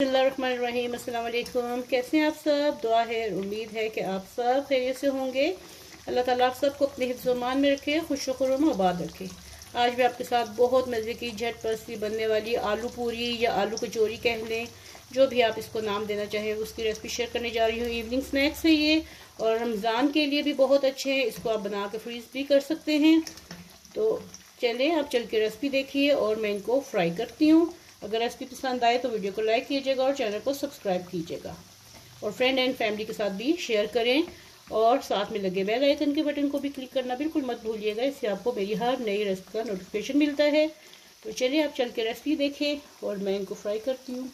बिस्मिल्लाहिर्रहमानिर्रहीम, अस्सलाम वालेकुम। कैसे हैं आप सब? दुआ है, उम्मीद है कि आप सब खैरियत से होंगे। अल्लाह ताला आप सबको अपने हिफ्ज़-ओ-मान में रखे, खुशगवार आबाद रखे। आज मैं आपके साथ बहुत मज़े की झटपट सी बनने वाली आलू पूरी या आलू कचौरी कह लें, जो भी आप इसको नाम देना चाहें, उसकी रेसिपी शेयर करने जा रही हूँ। इवनिंग स्नैक्स है ये और रमज़ान के लिए भी बहुत अच्छे हैं। इसको आप बना के फ्रीज़ भी कर सकते हैं। तो चलें, आप चल के रेसिपी देखिए और मैं इनको फ्राई करती हूँ। अगर रेसिपी पसंद आए तो वीडियो को लाइक कीजिएगा और चैनल को सब्सक्राइब कीजिएगा और फ्रेंड एंड फैमिली के साथ भी शेयर करें और साथ में लगे बेल आइकन के बटन को भी क्लिक करना बिल्कुल मत भूलिएगा। इससे आपको मेरी हर नई रेसिपी का नोटिफिकेशन मिलता है। तो चलिए आप चल के रेसिपी देखें और मैं इनको फ्राई करती हूँ।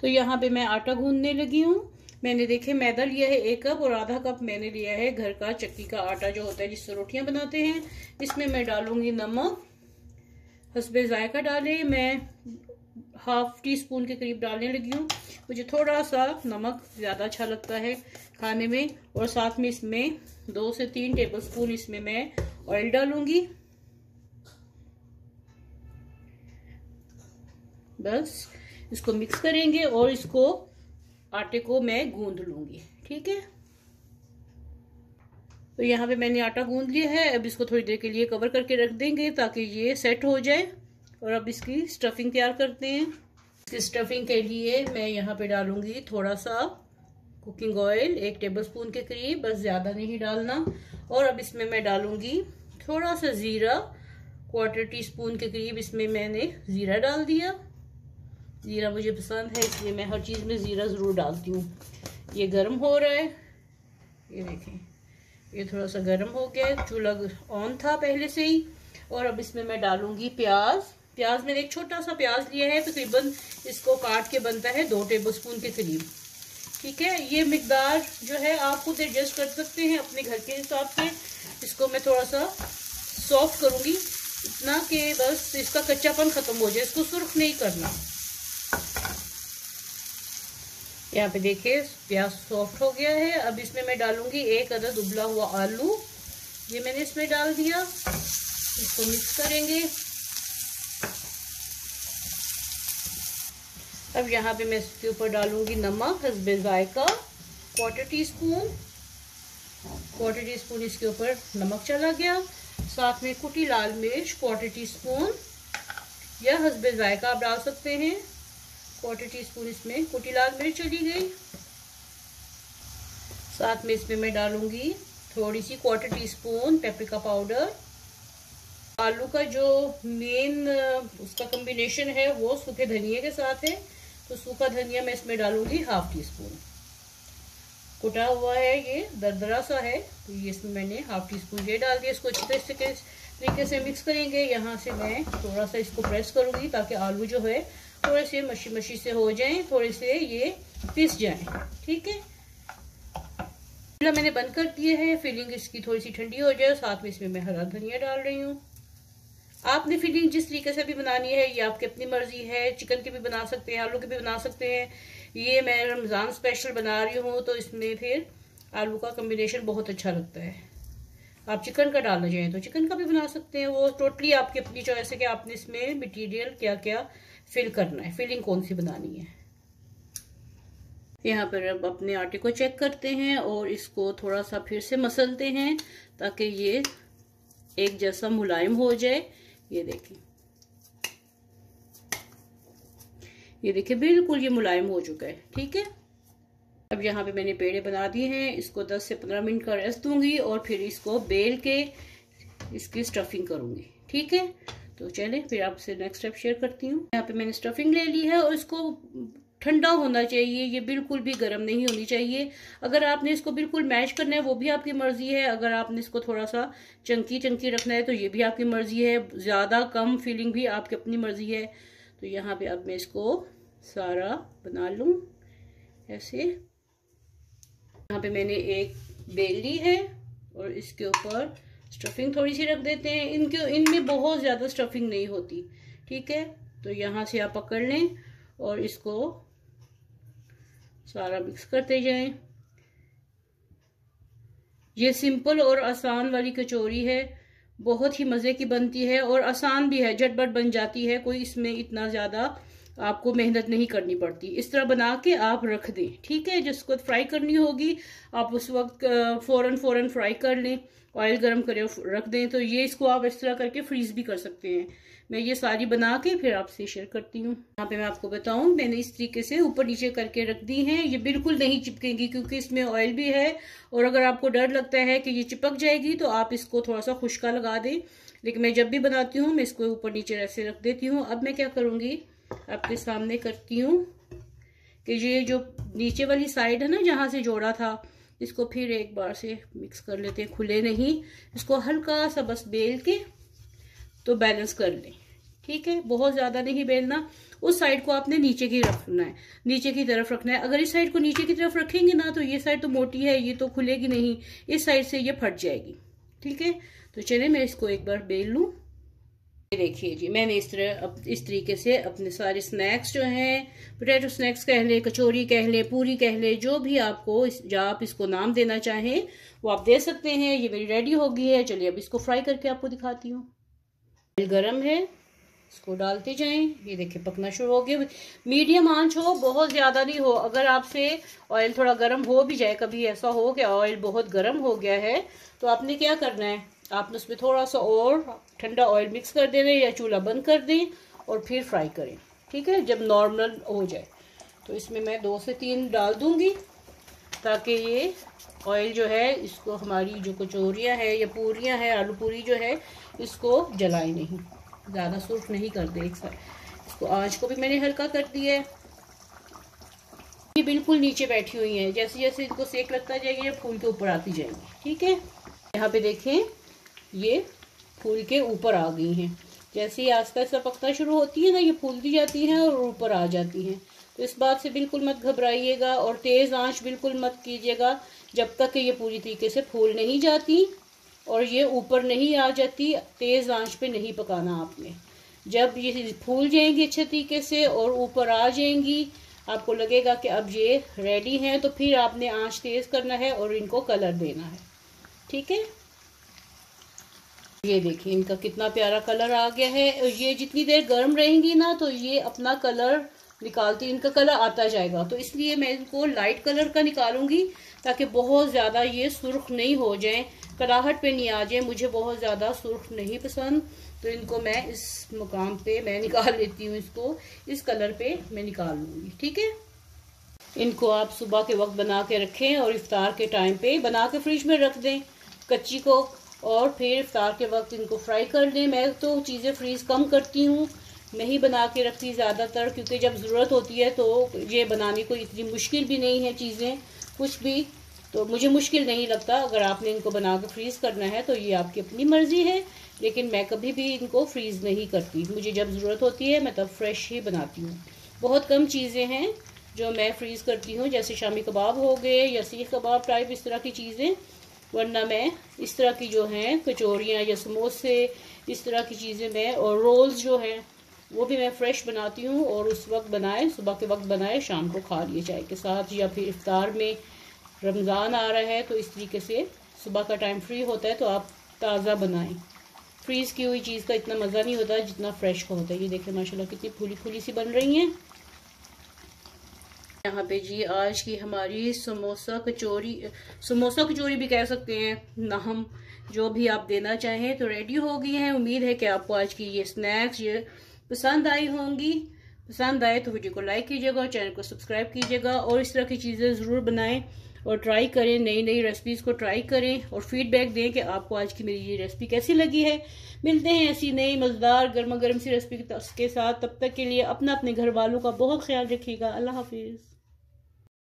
तो यहाँ पर मैं आटा गूँधने लगी हूँ। मैंने देखे मैदा लिया है 1 कप और आधा कप मैंने लिया है घर का चक्की का आटा जो होता है जिससे रोटियाँ बनाते हैं। इसमें मैं डालूँगी नमक हस्बे जायका डालें। मैं 1/2 टी स्पून के करीब डालने लगी हूँ। मुझे थोड़ा सा नमक ज़्यादा अच्छा लगता है खाने में। और साथ में इसमें 2 से 3 टेबलस्पून इसमें मैं ऑयल डालूँगी। बस इसको मिक्स करेंगे और इसको आटे को मैं गूंद लूँगी, ठीक है। तो यहाँ पे मैंने आटा गूंद लिया है। अब इसको थोड़ी देर के लिए कवर करके रख देंगे ताकि ये सेट हो जाए। और अब इसकी स्टफिंग तैयार करते हैं। इसकी स्टफिंग के लिए मैं यहाँ पे डालूँगी थोड़ा सा कुकिंग ऑयल 1 टेबलस्पून के करीब, बस ज़्यादा नहीं डालना। और अब इसमें मैं डालूँगी थोड़ा सा ज़ीरा, 1/4 टी स्पून के करीब इसमें मैंने ज़ीरा डाल दिया। ज़ीरा मुझे पसंद है इसलिए मैं हर चीज़ में ज़ीरा ज़रूर डालती हूँ। ये गर्म हो रहा है, ये देखें, ये थोड़ा सा गर्म हो गया। चूल्हा ऑन था पहले से ही। और अब इसमें मैं डालूँगी प्याज। प्याज मैंने एक छोटा सा प्याज लिया है, तकरीबन इसको काट के बनता है 2 टेबलस्पून के करीब, ठीक है। ये मिकदार जो है आप खुद एडजस्ट कर सकते हैं अपने घर के हिसाब से। इसको मैं थोड़ा सा सॉफ्ट करूँगी इतना कि बस इसका कच्चापन ख़त्म हो जाए। इसको सुर्ख नहीं करना। यहाँ पे देखिए प्याज सॉफ्ट हो गया है। अब इसमें मैं डालूँगी 1 अदद उबला हुआ आलू, ये मैंने इसमें डाल दिया। इसको मिक्स करेंगे। अब यहाँ पे मैं इसके ऊपर डालूँगी नमक हस्बे जायका 1/4 टी स्पून। 1/4 टी स्पून इसके ऊपर नमक चला गया। साथ में कुटी लाल मिर्च 1/4 टी स्पून या हस्बे जायका आप डाल सकते हैं। 1/4 टी स्पून इसमें कुटी लाल मिर्च चली गई। साथ में इसमें मैं डालूंगी थोड़ी सी 1/4 टी स्पून पेपरिका पाउडर। आलू का जो मेन उसका कम्बिनेशन है वो सूखे धनिया के साथ है, तो सूखा धनिया मैं इसमें डालूंगी 1/2 टी स्पून। कुटा हुआ है, ये दरदरा सा है, तो ये इसमें मैंने 1/2 टी स्पून ये डाल दिया। इसको अच्छे तरीके से मिक्स करेंगे। यहाँ से मैं थोड़ा सा इसको प्रेस करूँगी ताकि आलू जो है थोड़े से मशी मशी से हो जाएं, थोड़े से ये पिस जाएं, ठीक है। चूल्हा मैंने बंद कर दिया है। फिलिंग इसकी थोड़ी सी ठंडी हो जाए। साथ में इसमें मैं हरा धनिया डाल रही हूँ। आपने फिलिंग जिस तरीके से भी बनानी है ये आपकी अपनी मर्जी है। चिकन के भी बना सकते हैं, आलू के भी बना सकते हैं। ये मैं रमज़ान स्पेशल बना रही हूँ तो इसमें फिर आलू का कम्बिनेशन बहुत अच्छा लगता है। आप चिकन का डालना चाहें तो चिकन का भी बना सकते हैं। वो टोटली आपकी अपनी चॉइस है कि आपने इसमें मटीरियल क्या क्या फिल करना है, फिलिंग कौन सी बनानी है। यहाँ पर अब अपने आटे को चेक करते हैं और इसको थोड़ा सा फिर से मसलते हैं ताकि ये एक जैसा मुलायम हो जाए। ये देखिए, ये देखिए, बिल्कुल ये मुलायम हो चुका है, ठीक है। अब यहाँ पे मैंने पेड़े बना दिए हैं। इसको 10 से 15 मिनट का रेस्ट दूंगी और फिर इसको बेल के इसकी स्टफिंग करूंगी, ठीक है। तो चलें फिर आपसे नेक्स्ट स्टेप शेयर करती हूँ। यहाँ पे मैंने स्टफिंग ले ली है और इसको ठंडा होना चाहिए, ये बिल्कुल भी गर्म नहीं होनी चाहिए। अगर आपने इसको बिल्कुल मैश करना है वो भी आपकी मर्ज़ी है। अगर आपने इसको थोड़ा सा चंकी चंकी रखना है तो ये भी आपकी मर्ज़ी है। ज़्यादा कम फीलिंग भी आपकी अपनी मर्ज़ी है। तो यहाँ पर अब मैं इसको सारा बना लूँ ऐसे। यहाँ पर मैंने एक बेल ली है और इसके ऊपर स्टफिंग थोड़ी सी रख देते हैं। इनमें बहुत ज़्यादा स्टफिंग नहीं होती, ठीक है। तो यहाँ से आप पकड़ लें और इसको सारा मिक्स करते जाएं। ये सिंपल और आसान वाली कचौरी है, बहुत ही मज़े की बनती है और आसान भी है, झटपट बन जाती है। कोई इसमें इतना ज़्यादा आपको मेहनत नहीं करनी पड़ती। इस तरह बना के आप रख दें, ठीक है। जिसको फ्राई करनी होगी आप उस वक्त फ़ौरन फ्राई कर लें, ऑयल गर्म करें, रख दें। तो ये इसको आप इस तरह करके फ्रीज भी कर सकते हैं। मैं ये सारी बना के फिर आपसे शेयर करती हूँ। यहाँ पे मैं आपको बताऊँ, मैंने इस तरीके से ऊपर नीचे करके रख दी हैं। ये बिल्कुल नहीं चिपकेंगी क्योंकि इसमें ऑयल भी है, और अगर आपको डर लगता है कि ये चिपक जाएगी तो आप इसको थोड़ा सा खुशका लगा दें। लेकिन मैं जब भी बनाती हूँ मैं इसको ऊपर नीचे ऐसे रख देती हूँ। अब मैं क्या करूँगी आपके सामने करती हूँ कि ये जो नीचे वाली साइड है ना, जहाँ से जोड़ा था, इसको फिर एक बार से मिक्स कर लेते हैं, खुले नहीं, इसको हल्का सा बस बेल के तो बैलेंस कर लें, ठीक है। बहुत ज़्यादा नहीं बेलना, उस साइड को आपने नीचे की रखना है, नीचे की तरफ रखना है। अगर इस साइड को नीचे की तरफ रखेंगे ना तो ये साइड तो मोटी है, ये तो खुलेगी नहीं, इस साइड से ये फट जाएगी, ठीक है। तो चलिए मैं इसको एक बार बेल लूँ। देखिए जी, मैंने इस तरीके से अपने सारे स्नैक्स जो हैं, पोटैटो स्नैक्स कह लें, कचौरी कह लें, पूरी कह लें, जो भी आपको जहाँ आप इसको नाम देना चाहें वो आप दे सकते हैं। ये मेरी रेडी हो गई है। चलिए अब इसको फ्राई करके आपको दिखाती हूँ। तेल गर्म है, इसको डालते जाएं। ये देखिए पकना शुरू हो गया। मीडियम आंच हो, बहुत ज़्यादा नहीं हो। अगर आपसे ऑयल थोड़ा गर्म हो भी जाए, कभी ऐसा हो कि ऑयल बहुत गर्म हो गया है, तो आपने क्या करना है, आपने उसमें थोड़ा सा और ठंडा ऑयल मिक्स कर देना या चूल्हा बंद कर दें और फिर फ्राई करें, ठीक है। जब नॉर्मल हो जाए तो इसमें मैं 2 से 3 डाल दूंगी ताकि ये ऑयल जो है इसको हमारी जो कचौरियाँ हैं या पूरियाँ हैं, आलू पूरी जो है, इसको जलाए नहीं, ज़्यादा सुर्ख नहीं कर दे एक साथ। इसको आँच को भी मैंने हल्का कर दिया है। ये बिल्कुल नीचे बैठी हुई हैं, जैसे जैसे इनको सेक लगता जाएगा फूल के ऊपर आती जाएंगी, ठीक है। यहाँ पर देखें ये फूल के ऊपर आ गई हैं। जैसे ही आस्ता आस्ता पकना शुरू होती है ना, ये फूलती जाती हैं और ऊपर आ जाती हैं। तो इस बात से बिल्कुल मत घबराइएगा और तेज़ आंच बिल्कुल मत कीजिएगा जब तक कि ये पूरी तरीके से फूल नहीं जाती और ये ऊपर नहीं आ जाती। तेज़ आंच पे नहीं पकाना आपने। जब ये फूल जाएंगी अच्छे तरीके से और ऊपर आ जाएंगी, आपको लगेगा कि अब ये रेडी हैं, तो फिर आपने आँच तेज़ करना है और इनको कलर देना है, ठीक है। ये देखिए इनका कितना प्यारा कलर आ गया है। और ये जितनी देर गर्म रहेंगी ना तो ये अपना कलर निकालती, इनका कलर आता जाएगा। तो इसलिए मैं इनको लाइट कलर का निकालूंगी ताकि बहुत ज़्यादा ये सुर्ख नहीं हो जाए, कड़ाहट पे नहीं आ जाए। मुझे बहुत ज़्यादा सुर्ख नहीं पसंद, तो इनको मैं इस मुकाम पे मैं निकाल लेती हूँ, इसको इस कलर पे मैं निकाल लूँगी, ठीक है। इनको आप सुबह के वक्त बना के रखें और इफ्तार के टाइम पे बना के फ्रिज में रख दें कच्ची को, और फिर इफ्तार के वक्त इनको फ्राई कर लें। मैं तो चीज़ें फ्रीज कम करती हूँ, नहीं बना के रखती ज़्यादातर, क्योंकि जब ज़रूरत होती है तो ये बनाने को इतनी मुश्किल भी नहीं है चीज़ें, कुछ भी तो मुझे मुश्किल नहीं लगता। अगर आपने इनको बना के फ्रीज़ करना है तो ये आपकी अपनी मर्ज़ी है, लेकिन मैं कभी भी इनको फ्रीज़ नहीं करती। मुझे जब ज़रूरत होती है मैं तब फ्रेश ही बनाती हूँ। बहुत कम चीज़ें हैं जो मैं फ्रीज़ करती हूँ, जैसे शामी कबाब हो गए या सीख कबाब टाइप, इस तरह की चीज़ें। वरना मैं इस तरह की जो हैं कचौरियाँ या समोसे, इस तरह की चीज़ें मैं, और रोल्स जो हैं वो भी मैं फ्रेश बनाती हूँ और उस वक्त बनाए, सुबह के वक्त बनाए, शाम को खा लिए चाय के साथ या फिर इफ्तार में। रमज़ान आ रहा है तो इस तरीके से सुबह का टाइम फ्री होता है तो आप ताज़ा बनाएं। फ्रीज़ की हुई चीज़ का इतना मज़ा नहीं होता जितना फ्रेश का होता है। ये देखें माशाल्लाह कितनी फूली फूली सी बन रही हैं। यहाँ पे जी आज की हमारी समोसा कचौरी भी कह सकते हैं ना, हम जो भी आप देना चाहें, तो रेडी हो गई हैं। उम्मीद है कि आपको आज की ये स्नैक्स ये पसंद आई होंगी। पसंद आए तो वीडियो को लाइक कीजिएगा और चैनल को सब्सक्राइब कीजिएगा, और इस तरह की चीज़ें ज़रूर बनाएं और ट्राई करें, नई नई रेसिपीज़ को ट्राई करें और फीडबैक दें कि आपको आज की मेरी ये रेसिपी कैसी लगी है। मिलते हैं ऐसी नई मज़ेदार गर्मा गर्म सी रेसिपी के साथ। तब तक के लिए अपना, अपने घर वालों का बहुत ख्याल रखिएगा। अल्लाह हाफिज़।